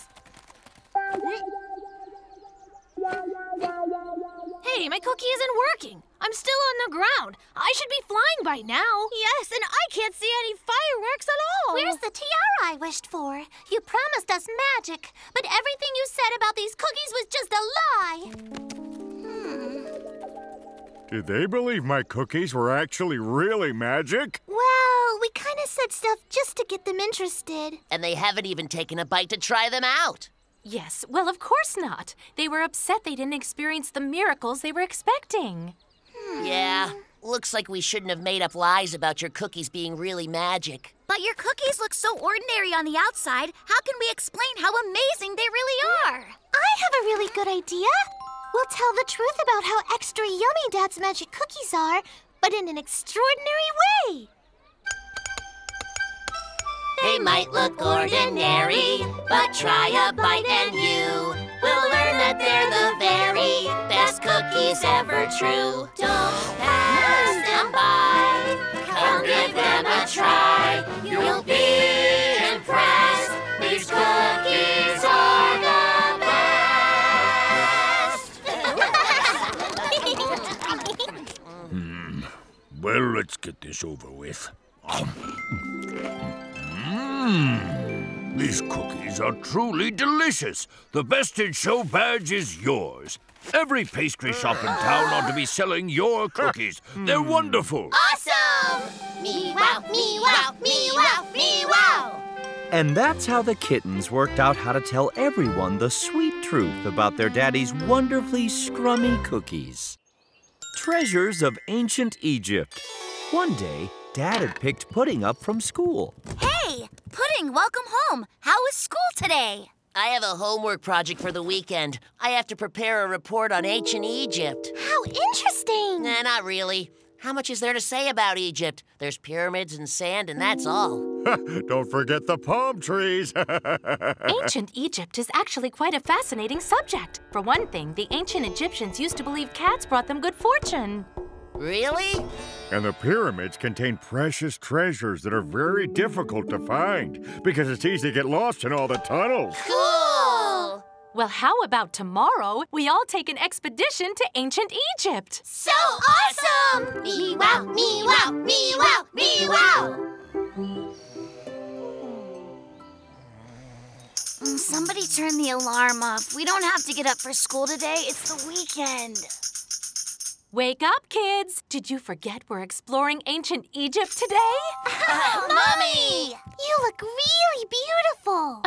Hey, my cookie isn't working. I'm still on the ground. I should be flying by now. Yes, and I can't see any fireworks at all. Where's the tiara I wished for? You promised us magic, but everything you said about these cookies was just a lie. Did they believe my cookies were actually really magic? Well, we kind of said stuff just to get them interested. And they haven't even taken a bite to try them out. Yes, well, of course not. They were upset they didn't experience the miracles they were expecting. Yeah, looks like we shouldn't have made up lies about your cookies being really magic. But your cookies look so ordinary on the outside. How can we explain how amazing they really are? I have a really good idea. We'll tell the truth about how extra yummy Dad's magic cookies are, but in an extraordinary way. They might look ordinary, but try a bite and you will learn that they're the very best cookies ever true. Don't pass them by. Come give them a try. You'll be impressed. These cookies are the best. Well, let's get this over with. These cookies are truly delicious. The best in show badge is yours. Every pastry shop in town ought to be selling your cookies. They're wonderful. Awesome! Me-wow, me-wow, me-wow, me-wow! And that's how the kittens worked out how to tell everyone the sweet truth about their daddy's wonderfully scrummy cookies. Treasures of ancient Egypt. One day, Dad had picked Pudding up from school. Hey, Pudding, welcome home. How was school today? I have a homework project for the weekend. I have to prepare a report on ancient Egypt. How interesting! Nah, not really. How much is there to say about Egypt? There's pyramids and sand, and that's all. Don't forget the palm trees. Ancient Egypt is actually quite a fascinating subject. For one thing, the ancient Egyptians used to believe cats brought them good fortune. Really? And the pyramids contain precious treasures that are very difficult to find because it's easy to get lost in all the tunnels. Cool! Well, how about tomorrow we all take an expedition to ancient Egypt? So awesome! Me-wow, me-wow, me-wow, me-wow! Somebody turn the alarm off. We don't have to get up for school today. It's the weekend. Wake up, kids! Did you forget we're exploring ancient Egypt today? Mommy! You look really beautiful.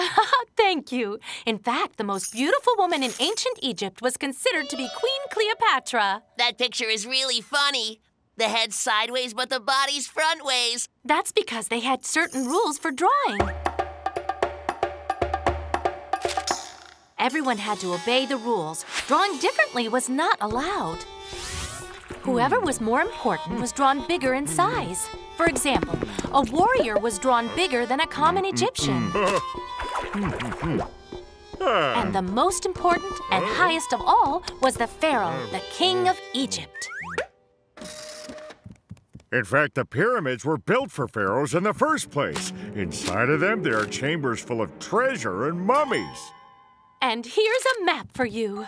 Thank you. In fact, the most beautiful woman in ancient Egypt was considered to be Queen Cleopatra. That picture is really funny. The head's sideways, but the body's front ways. That's because they had certain rules for drawing. Everyone had to obey the rules. Drawing differently was not allowed. Whoever was more important was drawn bigger in size. For example, a warrior was drawn bigger than a common Egyptian. And the most important and highest of all was the pharaoh, the king of Egypt. In fact, the pyramids were built for pharaohs in the first place. Inside of them, there are chambers full of treasure and mummies. And here's a map for you.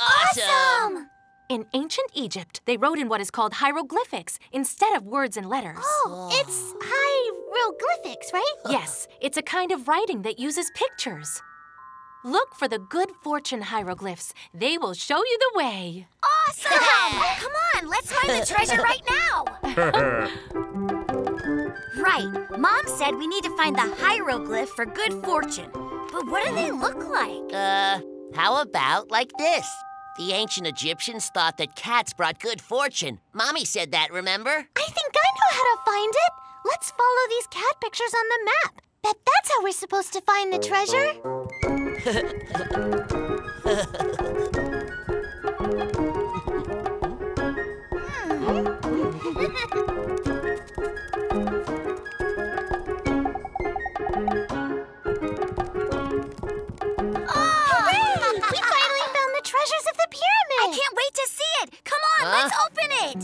Awesome! In ancient Egypt, they wrote in what is called hieroglyphics instead of words and letters. Oh, it's hieroglyphics, right? Yes, it's a kind of writing that uses pictures. Look for the good fortune hieroglyphs. They will show you the way. Awesome! Come on, let's find the treasure right now. Right, Mom said we need to find the hieroglyph for good fortune. But what do they look like? How about like this? The ancient Egyptians thought that cats brought good fortune. Mommy said that, remember? I think I know how to find it. Let's follow these cat pictures on the map. Bet that's how we're supposed to find the treasure.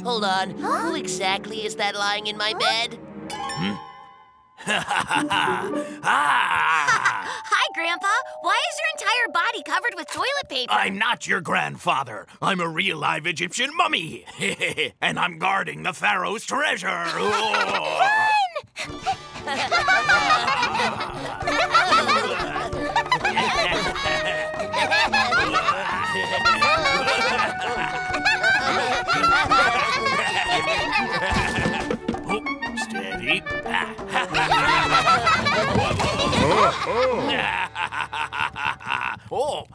Hold on. Huh? Who exactly is that lying in my bed? Hmm? Hi, Grandpa. Why is your entire body covered with toilet paper? I'm not your grandfather. I'm a real live Egyptian mummy. And I'm guarding the pharaoh's treasure. Run! Steady.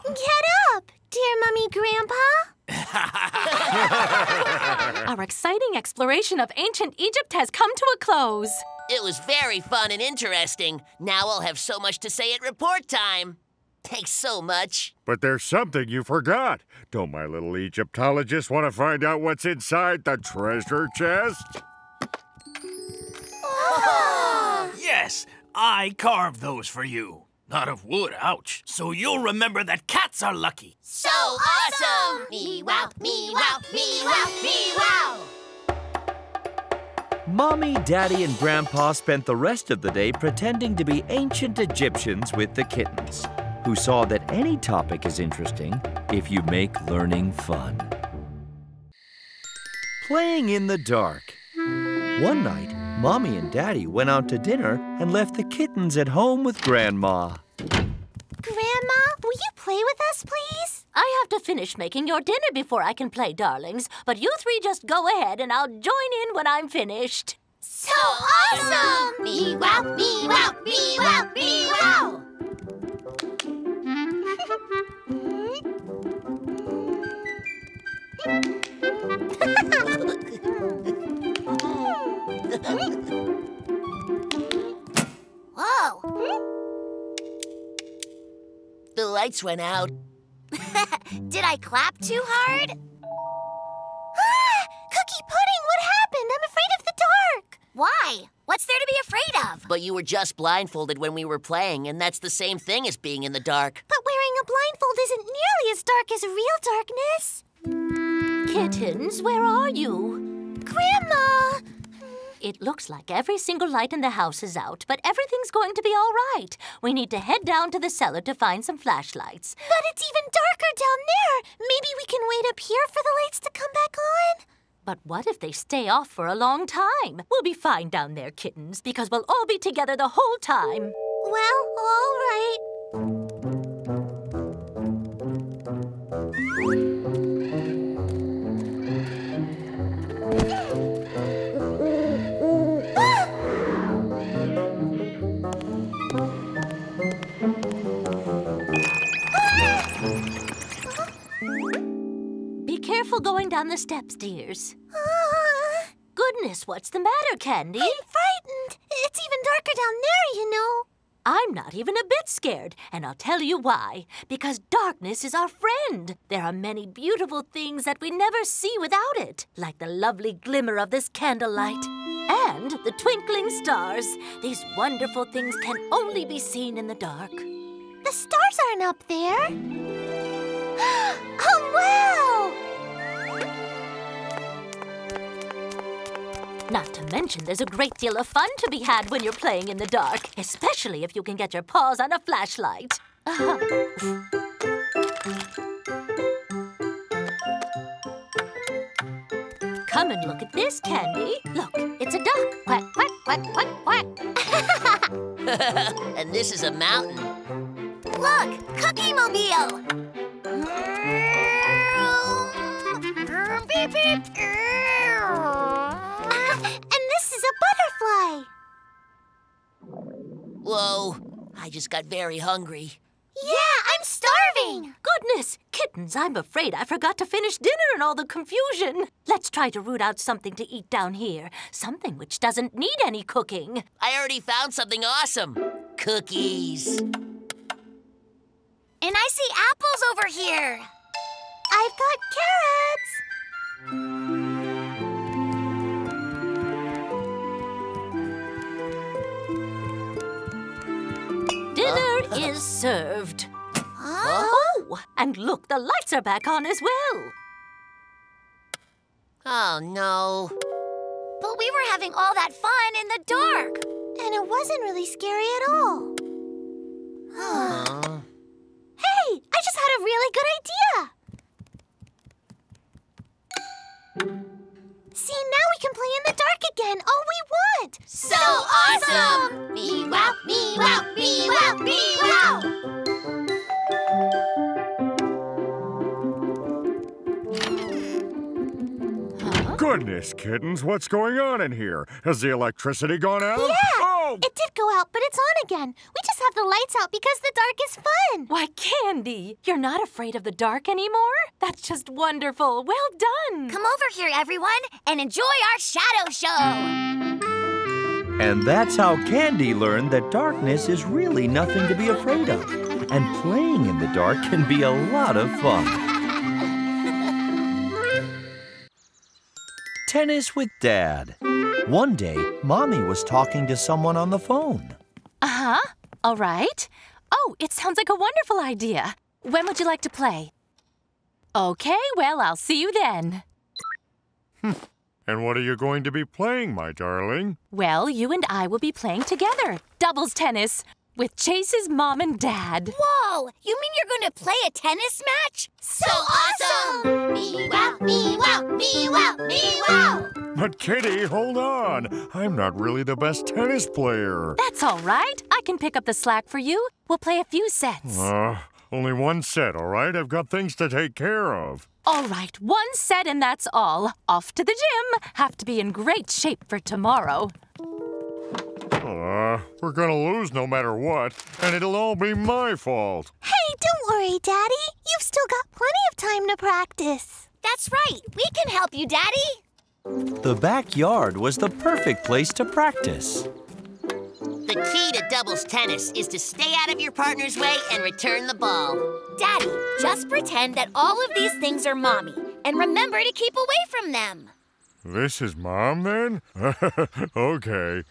Get up, dear Mummy Grandpa. Our exciting exploration of ancient Egypt has come to a close. It was very fun and interesting. Now I'll have so much to say at report time. Thanks so much. But there's something you forgot. Don't my little Egyptologists want to find out what's inside the treasure chest? Oh. Yes, I carved those for you. Not of wood, ouch. So you'll remember that cats are lucky. So awesome! Me-wow, me-wow, me-wow, me-wow! Mommy, Daddy, and Grandpa spent the rest of the day pretending to be ancient Egyptians with the kittens, who saw that any topic is interesting if you make learning fun. Playing in the dark. One night, Mommy and Daddy went out to dinner and left the kittens at home with Grandma. Grandma, will you play with us, please? I have to finish making your dinner before I can play, darlings. But you three just go ahead and I'll join in when I'm finished. So awesome! Me-wow, me-wow, me-wow, me-wow! Whoa! The lights went out. Did I clap too hard? Ah! Cookie Pudding, what happened? I'm afraid of the dark. Why? What's there to be afraid of? But you were just blindfolded when we were playing, and that's the same thing as being in the dark. But wearing a blindfold isn't nearly as dark as real darkness. Kittens, where are you? Grandma! It looks like every single light in the house is out, but everything's going to be all right. We need to head down to the cellar to find some flashlights. But it's even darker down there. Maybe we can wait up here for the lights to come back on? But what if they stay off for a long time? We'll be fine down there, kittens, because we'll all be together the whole time. Well, all right. Going down the steps, dears. Goodness, what's the matter, Candy? I'm frightened. It's even darker down there, you know. I'm not even a bit scared, and I'll tell you why. Because darkness is our friend. There are many beautiful things that we never see without it, like the lovely glimmer of this candlelight and the twinkling stars. These wonderful things can only be seen in the dark. The stars aren't up there. Oh, wow! Not to mention, there's a great deal of fun to be had when you're playing in the dark, especially if you can get your paws on a flashlight. Come and look at this, Candy. Look, it's a duck. Quack, quack, quack, quack, quack. And this is a mountain. Look, Cookie-mobile. Beep, beep, Whoa, I just got very hungry. Yeah, I'm starving! Goodness, kittens, I'm afraid I forgot to finish dinner and all the confusion. Let's try to root out something to eat down here. Something which doesn't need any cooking. I already found something awesome. Cookies. And I see apples over here. I've got carrots. Dinner is served. Huh? Oh, and look, the lights are back on as well. Oh, no. But we were having all that fun in the dark. And it wasn't really scary at all. Hey, I just had a really good idea. See, now we can play in the dark again all we want. So awesome! Me-wow, me-wow, me-wow, me-wow! Huh? Goodness, kittens, what's going on in here? Has the electricity gone out? Yeah, it did go out, but it's on again. We just have the lights out because the dark is fun. Why, Candy, you're not afraid of the dark anymore? That's just wonderful. Well done. Come over here, everyone, and enjoy our shadow show. And that's how Candy learned that darkness is really nothing to be afraid of. And playing in the dark can be a lot of fun. Tennis with Dad. One day, Mommy was talking to someone on the phone. All right. Oh, it sounds like a wonderful idea. When would you like to play? Okay, well, I'll see you then. And what are you going to be playing, my darling? Well, you and I will be playing together. Doubles tennis. with Chase's mom and dad. Whoa! You mean you're going to play a tennis match? So awesome! Me-wow, me-wow, me-wow, me-wow! But Kitty, hold on. I'm not really the best tennis player. That's all right. I can pick up the slack for you. We'll play a few sets. Only one set, all right? I've got things to take care of. All right, one set and that's all. Off to the gym. Have to be in great shape for tomorrow. We're gonna lose no matter what, and it'll all be my fault. Hey, don't worry, Daddy. You've still got plenty of time to practice. That's right. We can help you, Daddy. The backyard was the perfect place to practice. The key to doubles tennis is to stay out of your partner's way and return the ball. Daddy, just pretend that all of these things are Mommy, and remember to keep away from them. This is Mom, then? Okay.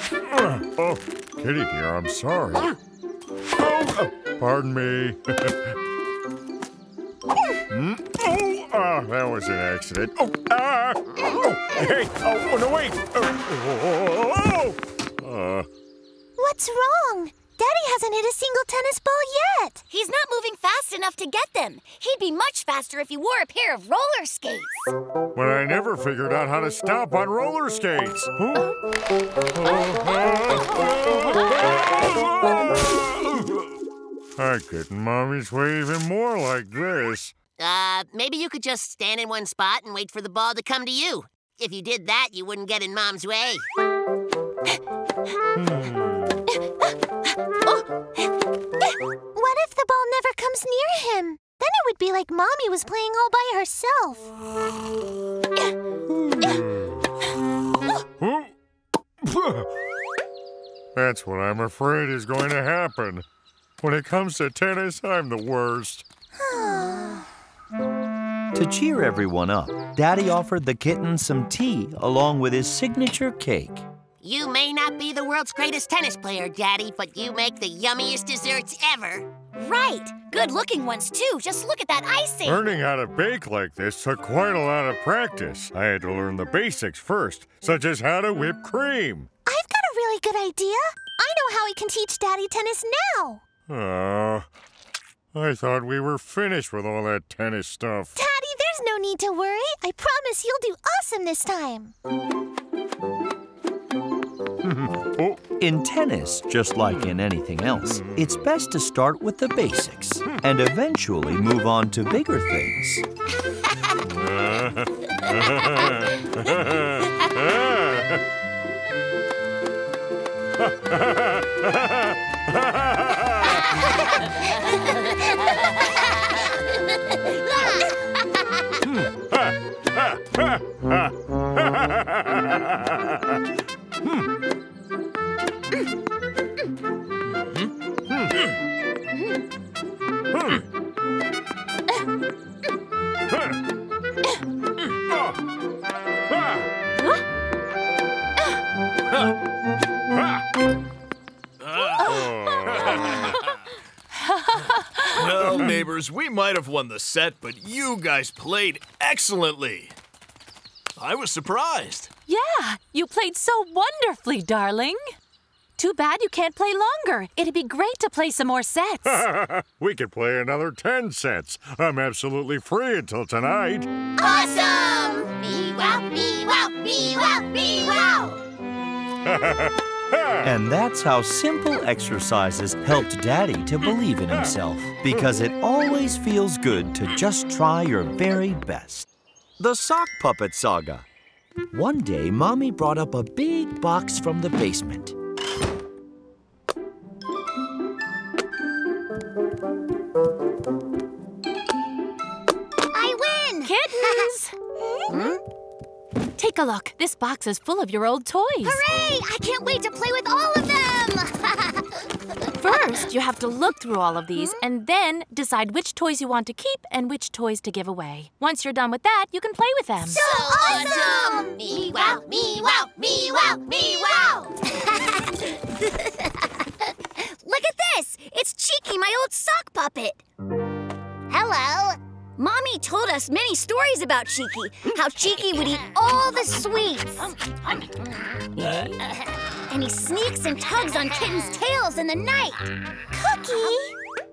Oh, Kitty dear, I'm sorry. Pardon me. That was an accident. Hey! No, wait! What's wrong? Daddy hasn't hit a single tennis ball yet. He's not moving fast enough to get them. He'd be much faster if he wore a pair of roller skates. But I never figured out how to stop on roller skates. I get in Mommy's way even more like this. Maybe you could just stand in one spot and wait for the ball to come to you. If you did that, you wouldn't get in Mom's way. What if the ball never comes near him? Then it would be like Mommy was playing all by herself. That's what I'm afraid is going to happen. When it comes to tennis, I'm the worst. To cheer everyone up, Daddy offered the kitten some tea along with his signature cake. You may not be the world's greatest tennis player, Daddy, but you make the yummiest desserts ever. Right. Good-looking ones, too. Just look at that icing. Learning how to bake like this took quite a lot of practice. I had to learn the basics first, such as how to whip cream. I've got a really good idea. I know how we can teach Daddy tennis now. I thought we were finished with all that tennis stuff. Daddy, there's no need to worry. I promise you'll do awesome this time. In tennis, just like in anything else, it's best to start with the basics and eventually move on to bigger things. Well, neighbors, we might have won the set, but you guys played excellently. I was surprised. Yeah, you played so wonderfully, darling. Too bad you can't play longer. It'd be great to play some more sets. We could play another 10 sets. I'm absolutely free until tonight. Awesome! Me-wow, me-wow, me-wow, me-wow! And that's how simple exercises helped Daddy to believe in himself, because it always feels good to just try your very best. The Sock Puppet Saga. One day, Mommy brought up a big box from the basement. Kittens! Take a look. This box is full of your old toys. Hooray! I can't wait to play with all of them! First, you have to look through all of these and then decide which toys you want to keep and which toys to give away. Once you're done with that, you can play with them. So awesome! Me-wow, me-wow, me-wow, me-wow! Look at this! It's Cheeky, my old sock puppet. Hello. Mommy told us many stories about Cheeky, how Cheeky would eat all the sweets. and he sneaks and tugs on kittens' tails in the night. Cookie,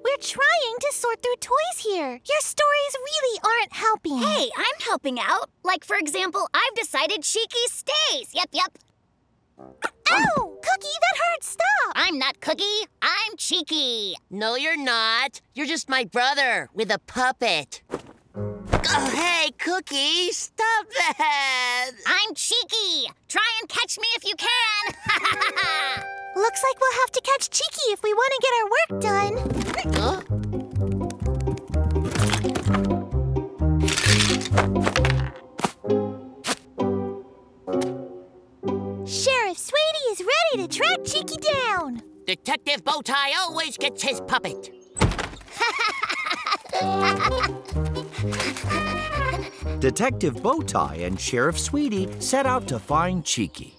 we're trying to sort through toys here. Your stories really aren't helping. Hey, I'm helping out. Like, for example, I've decided Cheeky stays. Yep. Ow! Cookie, that hurts. Stop! I'm not Cookie. I'm Cheeky. No, you're not. You're just my brother with a puppet. Oh, hey, Cookie, stop that! I'm Cheeky. Try and catch me if you can. Looks like we'll have to catch Cheeky if we want to get our work done. Sheriff Sweetie is ready to track Cheeky down. Detective Bowtie always gets his puppet. Detective Bowtie and Sheriff Sweetie set out to find Cheeky.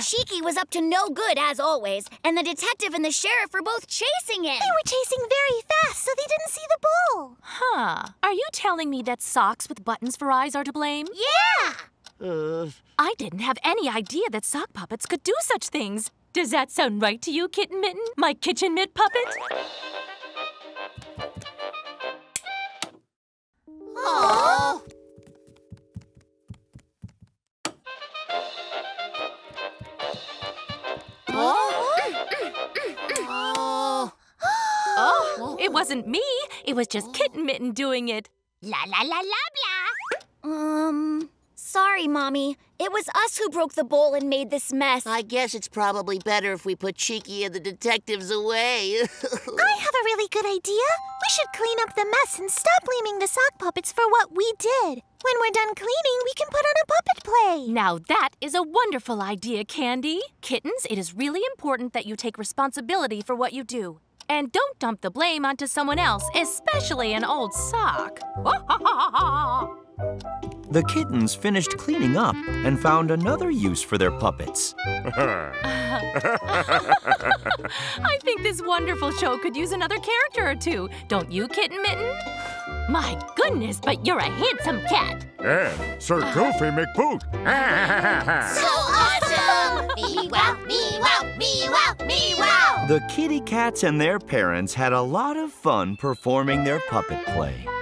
Cheeky was up to no good, as always, and the detective and the sheriff were both chasing him. They were chasing very fast, so they didn't see the bull. Huh. Are you telling me that socks with buttons for eyes are to blame? Yeah! I didn't have any idea that sock puppets could do such things. Does that sound right to you, Kitten Mitten, my kitchen mitt puppet? Aww! Oh, it wasn't me. It was just Kitten Mitten doing it. La la la la blah. Sorry, Mommy. It was us who broke the bowl and made this mess. I guess it's probably better if we put Cheeky and the detectives away. I have a really good idea. We should clean up the mess and stop blaming the sock puppets for what we did. When we're done cleaning, we can put on a puppet play. Now that is a wonderful idea, Candy. Kittens, it is really important that you take responsibility for what you do. And don't dump the blame onto someone else, especially an old sock. The kittens finished cleaning up and found another use for their puppets. I think this wonderful show could use another character or two. Don't you, Kitten Mitten? My goodness, but you're a handsome cat. And Sir Goofy McPoot. So awesome! Me-wow, me-wow, me-wow, me-wow! The kitty cats and their parents had a lot of fun performing their puppet play.